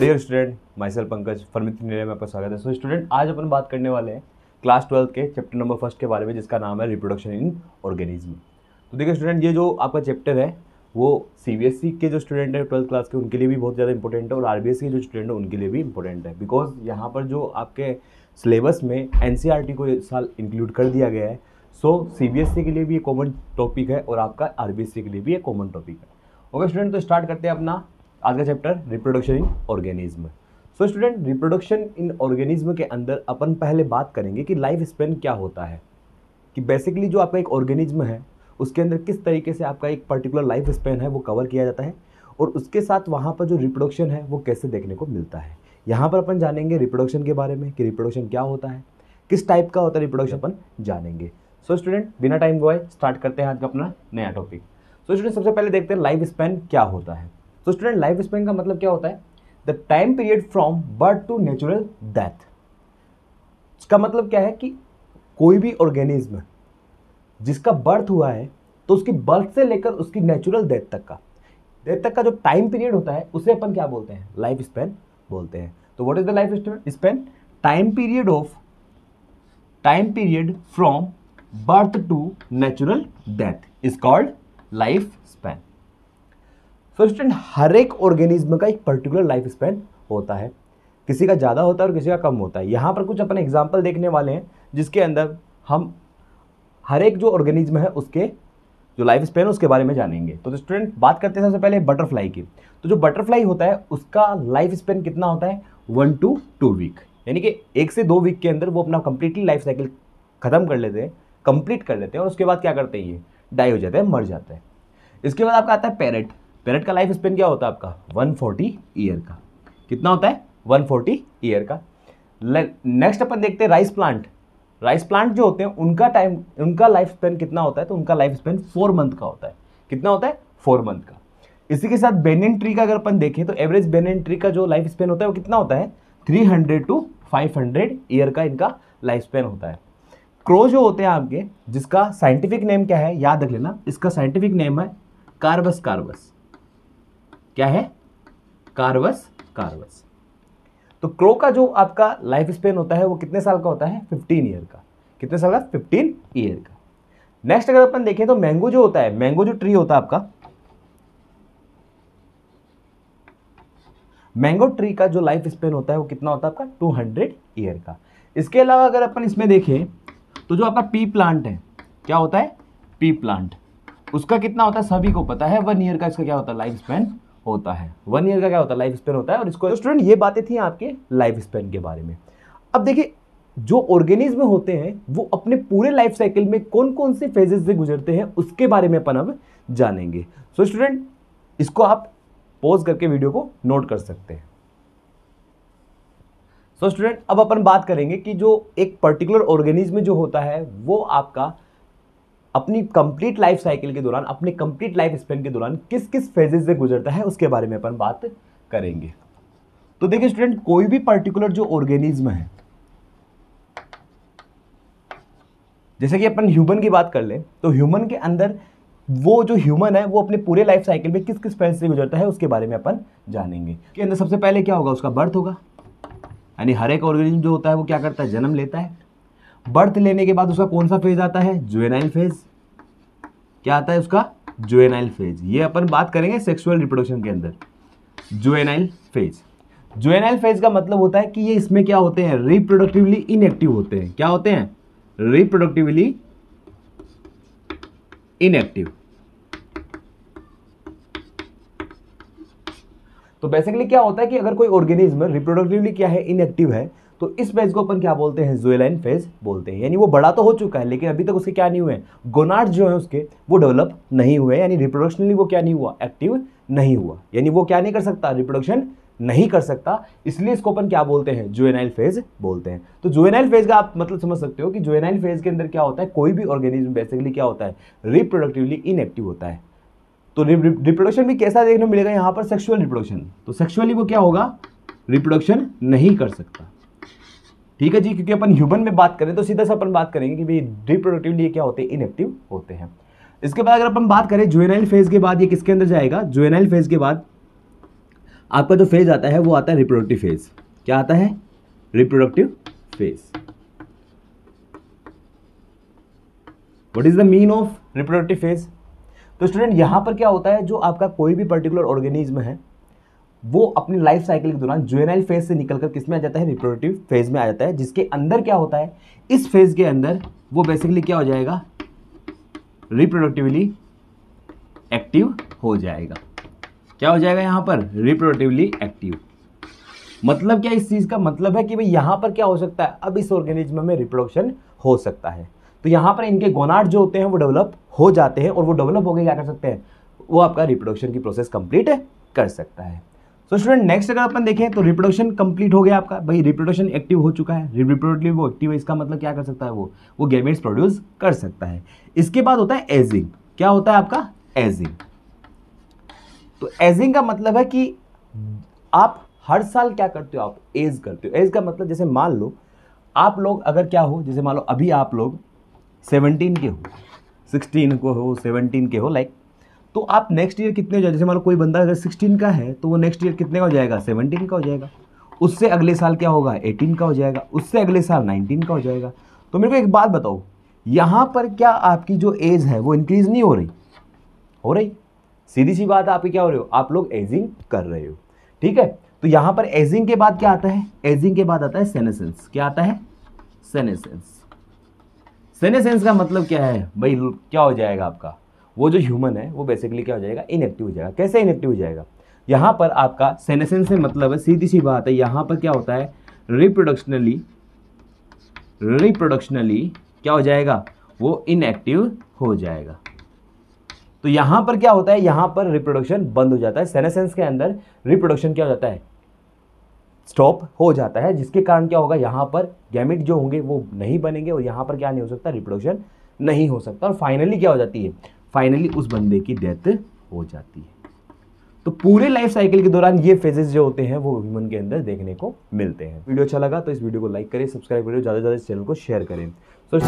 Dear student, myself Pankaj फर्मिथ्रेनिया में आपका स्वागत है। सो स्टूडेंट, आज अपन बात करने वाले हैं क्लास 12 के चैप्टर नंबर 1 के बारे में, जिसका नाम है रिप्रोडक्शन इन ऑर्गेनिज्म। तो देखिए स्टूडेंट, ये जो आपका चैप्टर है वो सीबीएसई के जो स्टूडेंट है 12th क्लास के उनके लिए भी बहुत ज़्यादा इंपॉर्टेंट है, और आरबीएसई के जो स्टूडेंट है उनके लिए भी इंपॉर्टेंट है, बिकॉज यहाँ पर जो आपके सिलेबस में एनसीईआरटी को इस साल इंक्लूड कर दिया गया है। सो सीबीएसई के लिए भी ये कॉमन टॉपिक है और आपका आरबीएसई के लिए भी ये कॉमन टॉपिक है। ओके स्टूडेंट, तो स्टार्ट करते हैं अपना आज का chapter reproduction in organism. So student, reproduction in organism के अंदर अपन पहले बात करेंगे कि लाइफ स्पेन क्या होता है, कि बेसिकली जो आपका एक ऑर्गेनिज्म है उसके अंदर किस तरीके से आपका एक पर्टिकुलर लाइफ स्पेन है वो कवर किया जाता है, और उसके साथ वहाँ पर जो रिप्रोडक्शन है वो कैसे देखने को मिलता है। यहाँ पर अपन जानेंगे रिप्रोडक्शन के बारे में कि रिप्रोडक्शन क्या होता है, किस टाइप का होता है रिप्रोडक्शन, अपन जानेंगे। सो स्टूडेंट, बिना टाइम गवाए स्टार्ट करते हैं आज का अपना नया टॉपिक। सो स्टूडेंट, सबसे पहले देखते हैं लाइफ स्पेन क्या होता है। तो स्टूडेंट, लाइफ स्पेन का मतलब क्या होता है? The time period from birth to natural death. इसका मतलब क्या है कि कोई भी ऑर्गेनिज्म जिसका बर्थ हुआ है, तो उसकी बर्थ से लेकर उसकी नेचुरल डेथ तक का जो टाइम पीरियड होता है उसे अपन क्या बोलते हैं? लाइफ स्पेन बोलते हैं। तो what is the life span? Time period from birth to natural death is called life span. So student, हर एक ऑर्गेनिज्म का एक पर्टिकुलर लाइफ स्पेन होता है, किसी का ज़्यादा होता है और किसी का कम होता है। यहाँ पर कुछ अपन एग्जाम्पल देखने वाले हैं जिसके अंदर हम हर एक जो ऑर्गेनिज्म है उसके जो लाइफ स्पेन है उसके बारे में जानेंगे। तो स्टूडेंट, बात करते हैं सबसे पहले बटरफ्लाई की। तो जो बटरफ्लाई होता है उसका लाइफ स्पेन कितना होता है? 1 to 2 वीक, यानी कि 1 से 2 वीक के अंदर वो अपना कंप्लीटली लाइफ साइकिल खत्म कर लेते हैं, कंप्लीट कर लेते हैं, और उसके बाद क्या करते हैं? ये डाई हो जाते हैं, मर जाते हैं। इसके बाद आपका आता है पैरेट। पैरेट का लाइफ स्पेन क्या होता है आपका? 140 ईयर का। कितना होता है? 140 ईयर का। नेक्स्ट अपन देखते हैं राइस प्लांट। राइस प्लांट जो होते हैं उनका लाइफ स्पेन कितना होता है? तो उनका लाइफ स्पेन 4 मंथ का होता है। कितना होता है? 4 मंथ का। इसी के साथ बेनियन ट्री का अगर अपन देखें तो एवरेज बेनियन ट्री का जो लाइफ स्पेन होता है वो कितना होता है? 300 to 500 ईयर का इनका लाइफ स्पेन होता है। क्रो जो होते हैं आपके, जिसका साइंटिफिक नेम क्या है? याद रख लेना, इसका साइंटिफिक नेम है कार्वस। कार्वस क्या है? कार्वस। कार्वस। तो क्रो का जो आपका लाइफ स्पेन होता है वो कितने साल का होता है? 15 ईयर का। कितने साल का? 15 ईयर का। नेक्स्ट अगर अपन देखें तो मैंगो जो होता है, मैंगो जो ट्री होता है आपका, मैंगो ट्री का जो लाइफ स्पेन होता है वो कितना होता है आपका? 200 ईयर का। इसके अलावा अगर अपन इसमें देखें तो जो आपका पी प्लांट है, क्या होता है? पी प्लांट, उसका कितना होता है? सभी को पता है, 1 ईयर का इसका क्या होता है? लाइफ स्पेन होता है। 1 ईयर का क्या होता है? लाइफ स्पेन होता है। और इसको स्टूडेंट, ये बातें थी आपके लाइफ स्पेन के बारे में। अब देखिए, जो ऑर्गेनिज्म होते हैं वो अपने पूरे लाइफ साइकिल में कौन कौन से फेजेस से गुजरते हैं उसके बारे में अपन अब जानेंगे। सो स्टूडेंट, इसको आप पॉज करके वीडियो को नोट कर सकते हैं। सो स्टूडेंट, अब अपन बात करेंगे कि जो एक पर्टिकुलर ऑर्गेनिज्म जो होता है वो आपका अपनी कंप्लीट लाइफ साइकिल के दौरान, अपने कंप्लीट लाइफ स्पेन के दौरान किस किस फेजेस से गुजरता है उसके बारे में अपन बात करेंगे। तो देखिए स्टूडेंट, कोई भी पर्टिकुलर जो ऑर्गेनिज्म है, जैसे कि अपन ह्यूमन की बात कर लें तो ह्यूमन के अंदर वो जो ह्यूमन है वो अपने पूरे लाइफ साइकिल में किस किस फेज से गुजरता है उसके बारे में अपन जानेंगे। के अंदर सबसे पहले क्या होगा? उसका बर्थ होगा, यानी हर एक ऑर्गेनिज्म जो होता है वो क्या करता है? जन्म लेता है। बर्थ लेने के बाद उसका कौन सा फेज आता है? Juvenile phase. क्या आता है उसका? Juvenile phase. ये अपन बात करेंगे सेक्सुअल रिप्रोडक्शन के अंदर। जुवेनाइल फेज, जुवेनाइल फेज का मतलब होता है कि ये इसमें क्या होते हैं? रिप्रोडक्टिवली इनएक्टिव होते हैं। क्या होते हैं? Reproductively inactive. तो बेसिकली क्या होता है कि अगर कोई ऑर्गेनिज्म रिप्रोडक्टिवली क्या है? इनएक्टिव है, तो इस फेज को अपन क्या बोलते हैं? जुवेनाइल फेज बोलते हैं। यानी वो बड़ा तो हो चुका है लेकिन अभी तक उसके क्या नहीं हुए हैं? गोनाड जो है उसके वो डेवलप नहीं हुए, यानी रिप्रोडक्शनली वो क्या नहीं हुआ? एक्टिव नहीं हुआ, यानी वो क्या नहीं कर सकता? रिप्रोडक्शन नहीं कर सकता, इसलिए इसको अपन क्या बोलते हैं? जुवेनाइल फेज बोलते हैं। तो जुवेनाइल फेज का आप मतलब समझ सकते हो कि जुवेनाइल फेज के अंदर क्या होता है? कोई भी ऑर्गेनिज्म बेसिकली क्या होता है? रिप्रोडक्टिवली इनएक्टिव होता है। तो रिप्रोडक्शन भी कैसा देखने को मिलेगा यहाँ पर? Sexual reproduction. तो सेक्सुअली वो क्या होगा? रिप्रोडक्शन नहीं कर सकता। ठीक है जी, क्योंकि अपन ह्यूमन में बात करें तो सीधा सा अपन बात करेंगे कि भाई रिप्रोडक्टिवली क्या होते हैं? इनएक्टिव होते हैं। इसके बाद अगर अपन बात करें जुवेनाइल फेज के बाद ये किसके अंदर जाएगा? जुवेनाइल फेज के बाद आपका जो फेज आता है वो आता है रिप्रोडक्टिव फेज। क्या आता है? Reproductive phase. What is the mean of reproductive phase? तो स्टूडेंट यहाँ पर क्या होता है, जो आपका कोई भी पर्टिकुलर ऑर्गेनिज्म है वो अपनी लाइफ साइकिल के दौरान जुवेनाइल फेज से निकलकर किस में आ जाता है? रिप्रोडक्टिव फेज में आ जाता है, जिसके अंदर क्या होता है, इस फेज के अंदर वो बेसिकली क्या हो जाएगा, रिप्रोडक्टिवली एक्टिव हो जाएगा। क्या हो जाएगा यहाँ पर? Reproductively active. मतलब क्या इस चीज़ का मतलब है कि भाई यहाँ पर क्या हो सकता है, अब इस ऑर्गेनिज्म में रिप्रोडक्शन हो सकता है। तो यहाँ पर इनके गोनाड जो होते हैं वो डेवलप हो जाते हैं और वो डेवलप होकर क्या कर सकते हैं, वो आपका रिप्रोडक्शन की प्रोसेस कंप्लीट कर सकता है। तो स्टूडेंट नेक्स्ट अगर अपन देखें तो रिप्रोडक्शन कंप्लीट हो गया आपका, भाई रिप्रोडक्शन एक्टिव हो चुका है, रिप्रोडक्टिव वो एक्टिव है, इसका मतलब क्या कर सकता है, वो गैमेट्स प्रोड्यूस कर सकता है। इसके बाद होता है एजिंग। क्या होता है आपका? एजिंग। तो एजिंग का मतलब है कि आप हर साल क्या करते हो, आप एज करते हो। एज का मतलब जैसे मान लो आप लोग अगर क्या हो, जैसे मान लो अभी आप लोग 17 के हो, 16 को हो, 17 के हो लाइक, तो आप नेक्स्ट ईयर कितने हो जाए, जैसे मान लो कोई बंदा अगर 16 का है तो वो नेक्स्ट ईयर कितने का हो जाएगा, 17 का हो जाएगा। उससे अगले साल क्या होगा, 18 का हो जाएगा। उससे अगले साल 19 का हो जाएगा। तो मेरे को एक बात बताओ, यहाँ पर क्या आपकी जो एज है वो इंक्रीज़ नहीं हो रही? हो रही, सीधी सी बात है, आपकी क्या हो रही हो, आप लोग एजिंग कर रहे हो। ठीक है, तो यहाँ पर एजिंग के बाद क्या आता है, एजिंग के बाद आता है सेनेसेंस। क्या आता है? सेनेसेंस। सेनेसेंस का मतलब क्या है भाई, क्या हो जाएगा आपका, वो जो ह्यूमन है वो बेसिकली क्या हो जाएगा, इनएक्टिव हो जाएगा। कैसे इनएक्टिव हो जाएगा? यहाँ पर आपका सेनेसेंस से मतलब है, सीधी सी बात है, यहाँ पर क्या होता है, रिप्रोडक्शनली क्या हो जाएगा, वो इनएक्टिव हो जाएगा। तो यहाँ पर क्या होता है, यहाँ पर रिप्रोडक्शन बंद हो जाता है। सेनेसेंस के अंदर रिप्रोडक्शन क्या हो जाता है, स्टॉप हो जाता है, जिसके कारण क्या होगा, यहाँ पर गैमेट जो होंगे वो नहीं बनेंगे और यहाँ पर क्या नहीं हो सकता, रिप्रोडक्शन नहीं हो सकता। और फाइनली क्या हो जाती है, फाइनली उस बंदे की डेथ हो जाती है। तो पूरे लाइफ साइकिल के दौरान ये फेजेस जो होते हैं वो ह्यूमन के अंदर देखने को मिलते हैं। वीडियो अच्छा लगा तो इस वीडियो को लाइक करें, सब्सक्राइब करें, ज़्यादा से ज़्यादा इस चैनल को शेयर करें।